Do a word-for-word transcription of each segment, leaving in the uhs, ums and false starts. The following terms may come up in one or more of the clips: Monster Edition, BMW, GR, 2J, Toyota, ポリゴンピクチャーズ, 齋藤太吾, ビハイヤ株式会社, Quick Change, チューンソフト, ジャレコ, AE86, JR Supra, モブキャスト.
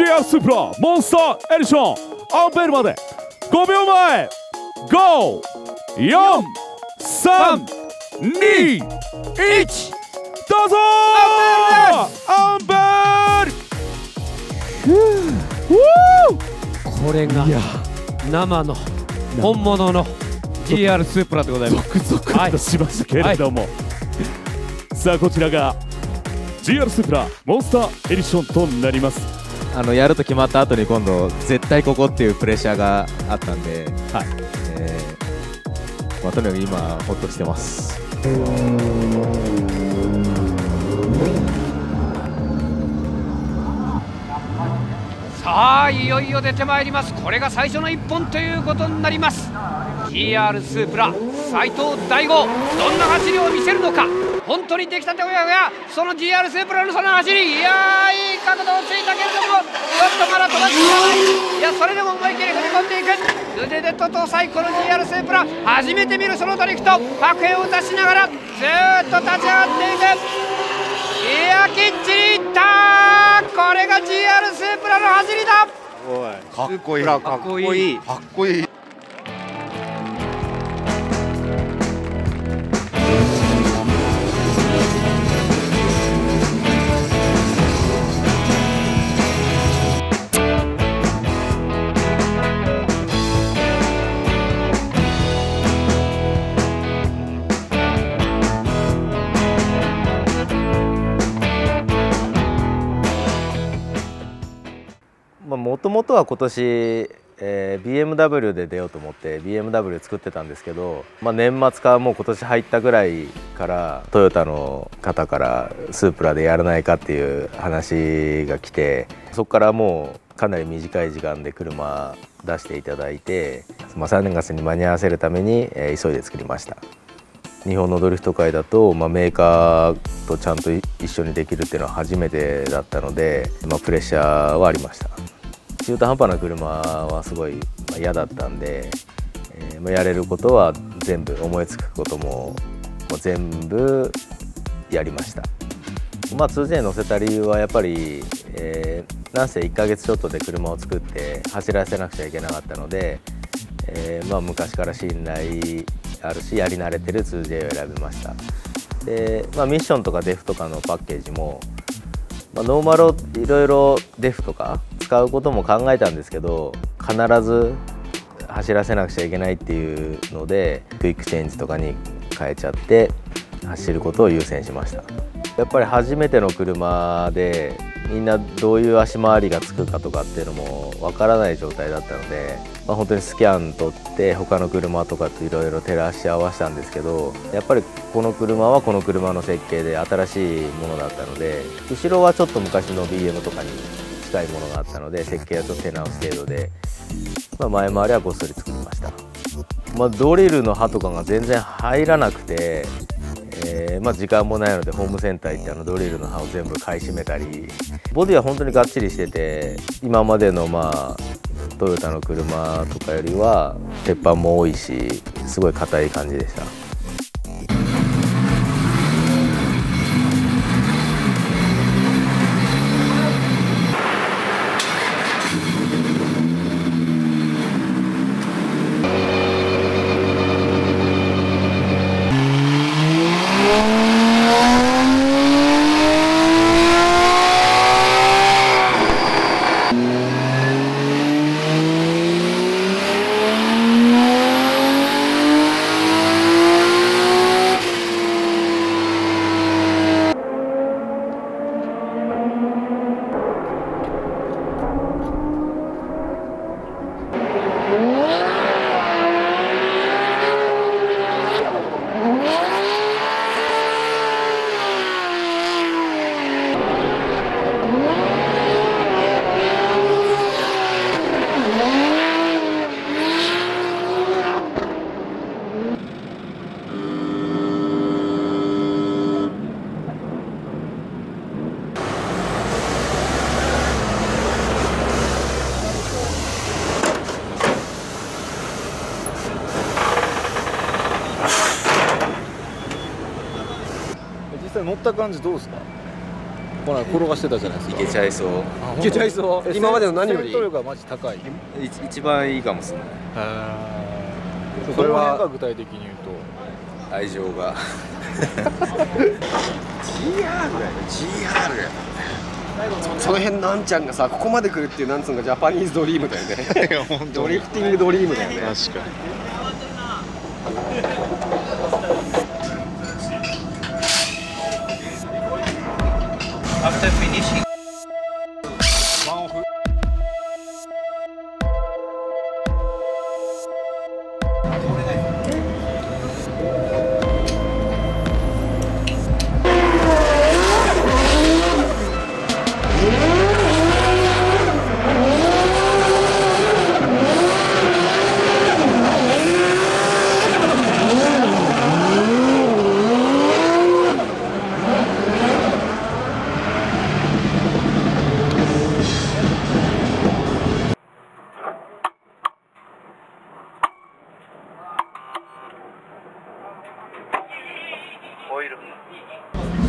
ジェイアール スープラモンスターエディションアンペールまでごびょうまえ、ご よん さん に いちどうぞーアンペールです。これが生の本物の ジーアール スープラでございます。続々としましたけれども、はいはい、さあこちらが ジーアール スープラモンスターエディションとなります。あのやると決まった後に今度絶対ここっていうプレッシャーがあったんで、はい、えー、まあ、とにかく今ホッとしてます。さあいよいよ出てまいります。これが最初のいっぽんということになります。 ジーアール スープラ斉藤大吾、どんな走りを見せるのか。本当にできたてほやほや、その ジーアール スープラのその走り、いやーいい角度をついたけれどもちょっとまだ飛ばしていない。いやそれでも思い切り振り込んでいく。腕でと搭載、この ジーアール スープラ初めて見るそのドリフト、白煙を出しながらずーっと立ち上がっていく。いやきっちりいったー。これが ジーアール スープラの走りだ。かっこいいかっこいいかっこいい。もともとは今年、えー、ビーエムダブリュー で出ようと思って ビーエムダブリュー 作ってたんですけど、まあ、年末かもう今年入ったぐらいからトヨタの方からスープラでやらないかっていう話が来て、そこからもうかなり短い時間で車出していただいて、まあ、さんがつに間に合わせるために、えー、急いで作りました。日本のドリフト界だと、まあ、メーカーとちゃんと一緒にできるっていうのは初めてだったので、まあ、プレッシャーはありました。中途半端な車はすごい嫌だったんで、えー、やれることは全部、思いつくことも全部やりました。まあ、ツージェイ に乗せた理由はやっぱり、えー、なんせいっかげつちょっとで車を作って走らせなくちゃいけなかったので、えーまあ、昔から信頼あるしやり慣れてる ツージェイ を選びました。で、まあ、ミッションとかデフとかのパッケージも、まあ、ノーマルをいろいろデフとか使うことも考えたんですけど、必ず走らせなくちゃいけないっていうのでクイックチェンジとかに変えちゃって走ることを優先しました。やっぱり初めての車でみんなどういう足回りがつくかとかっていうのもわからない状態だったので、まあ、本当にスキャン取って他の車とかといろいろ照らし合わせたんですけど、やっぱりこの車はこの車の設計で新しいものだったので、後ろはちょっと昔の ビーエム とかに近いものがあったので設計はちょっと手直し程度で、まあ、前回りはごっそり作りました。まあ、ドリルの刃とかが全然入らなくて、えーまあ、時間もないのでホームセンター行ってあのドリルの刃を全部買い占めたり、ボディは本当にがっちりしてて、今までのまあトヨタの車とかよりは鉄板も多いしすごい硬い感じでした。乗った感じどうですか？この転がしてたじゃないですか。いけちゃいそう。いけちゃいそう。今までの何より戦闘力がマジ高い。一番いいかもしれない。それは具体的に言うと愛情が ジーアール や ジーアール や。その辺なんちゃんがさ、ここまで来るっていうなんつうのかジャパニーズドリームだよね。ドリフティングドリームだよね。確かに。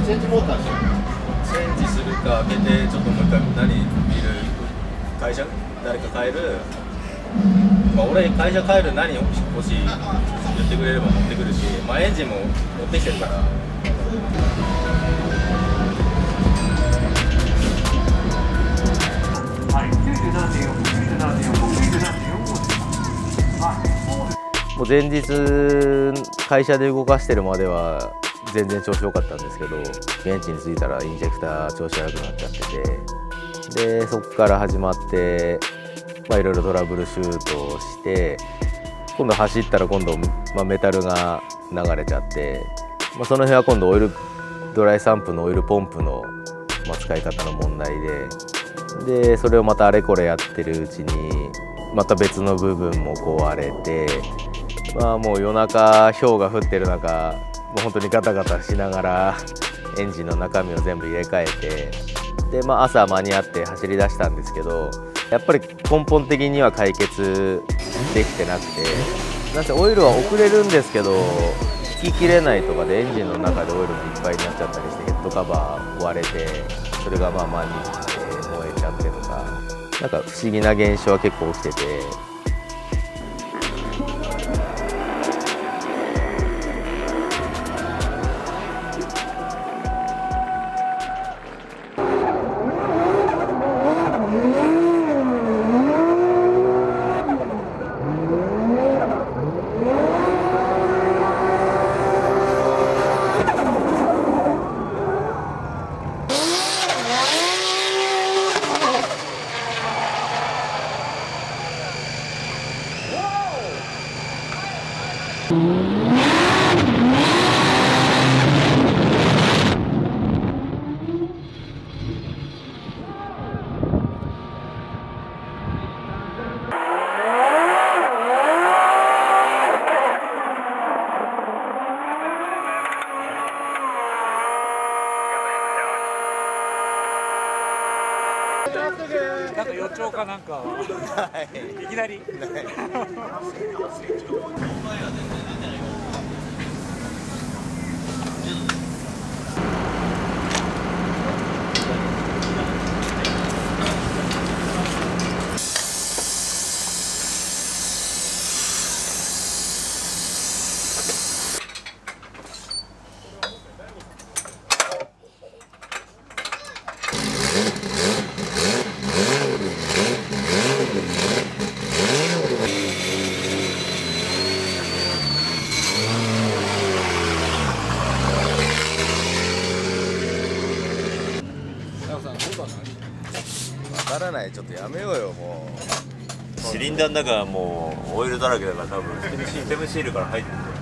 チェンジモーターでしょ。チェンジするか開けてちょっともう一回何見る会社誰か変える、まあ、俺会社変える何欲しい言ってくれれば持ってくるし、まあ、エンジンも持ってきてるから。もう前日会社で動かしてるまでは全然調子良かったんですけど、現地に着いたらインジェクター調子悪くなっちゃってて、でそこから始まってまあいろいろトラブルシュートをして、今度走ったら今度、まあ、メタルが流れちゃって、まあ、その辺は今度オイルドライ散布のオイルポンプの、まあ、使い方の問題で、でそれをまたあれこれやってるうちにまた別の部分も壊れて、まあもう夜中ひょうが降ってる中もう本当にガタガタしながらエンジンの中身を全部入れ替えて、で、まあ、朝間に合って走り出したんですけど、やっぱり根本的には解決できてなくて、なんせオイルは遅れるんですけど引ききれないとかでエンジンの中でオイルがいっぱいになっちゃったりしてヘッドカバー割れて、それがまあ間に合って燃えちゃってとか、なんか不思議な現象は結構起きてて。なんか予兆かなんかいきなりわからない、ちょっとやめようよ、もうシリンダーの中はもうオイルだらけだから、多分ステムシールから入ってるんだよ。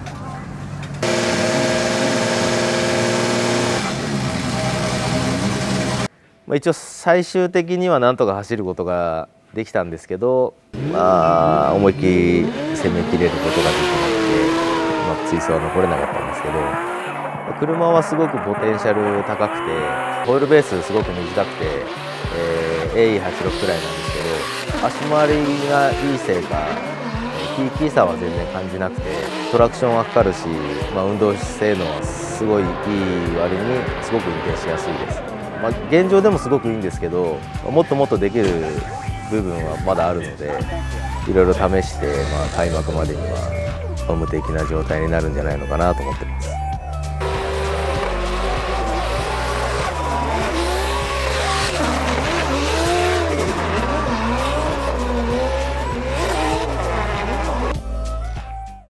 まあ一応最終的にはなんとか走ることができたんですけど、まあ思いっきり攻めきれることができなくて、まあ、追走は残れなかったんですけど。車はすごくポテンシャル高くて、ホイールベースすごく短くて、えー、エーイーはちじゅうろく くらいなんですけど、足回りがいいせいかキーキーさは全然感じなくて、トラクションはかかるし、まあ、運動性能はすごいいい割にすごく運転しやすいです。まあ、現状でもすごくいいんですけど、もっともっとできる部分はまだあるので、いろいろ試して、まあ、開幕までにはホーム的な状態になるんじゃないのかなと思ってます。